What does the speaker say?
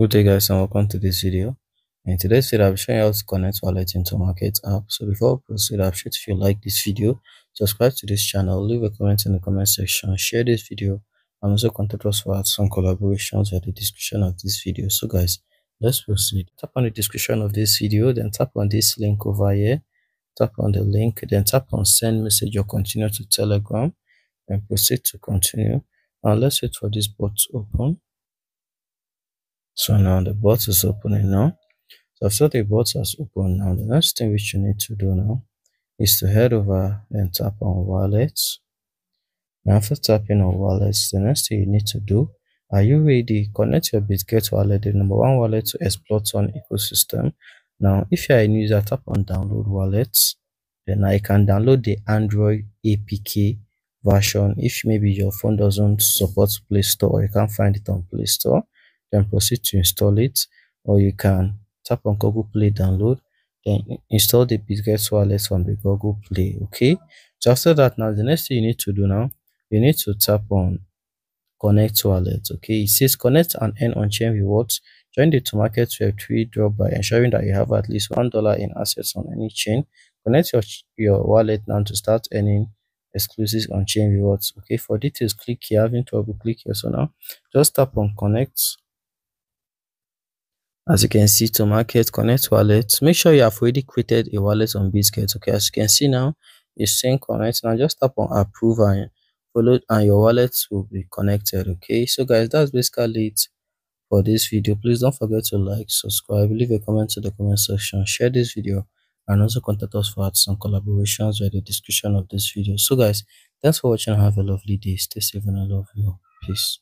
Good day guys, and welcome to this video. In today's video I'll be showing you how to connect wallet into Tomarket app. So before I proceed, I'll sure if you like this video, subscribe to this channel, leave a comment in the comment section, share this video, and also contact us for some collaborations at the description of this video. So guys, let's proceed. Tap on the description of this video, then tap on this link over here, tap on the link, then tap on send message or continue to Telegram, and proceed to continue. Now let's wait for this bot to open. So now the bot is opening now. So after the bot has opened now, the next thing which you need to do now is to head over and tap on wallets. Now after tapping on wallets, the next thing you need to do, are you ready? Connect your Bitget wallet, the #1 wallet to Exploton ecosystem. Now if you are a new user, tap on download wallets. Then I can download the Android APK version if maybe your phone doesn't support Play Store or you can't find it on Play Store. Then proceed to install it, or you can tap on Google Play download, then install the Bitget wallet from the Google Play. Okay, so after that now the next thing you need to do now, you need to tap on connect wallet. Okay, it says connect and earn on-chain rewards. Join the Tomarket Web3 drop by ensuring that you have at least $1 in assets on any chain. Connect your wallet now to start earning exclusive on-chain rewards. Okay, for details click here. Having trouble, click here. So now just tap on connect. As you can see, Tomarket connect wallet. Make sure you have already created a wallet on Bitget. Okay, as you can see now, it's saying connect. Now just tap on approve and follow, and your wallet will be connected. Okay, so guys, that's basically it for this video. Please don't forget to like, subscribe, leave a comment in the comment section, share this video, and also contact us for some collaborations with the description of this video. So guys, thanks for watching. Have a lovely day. Stay safe and I love you. Peace.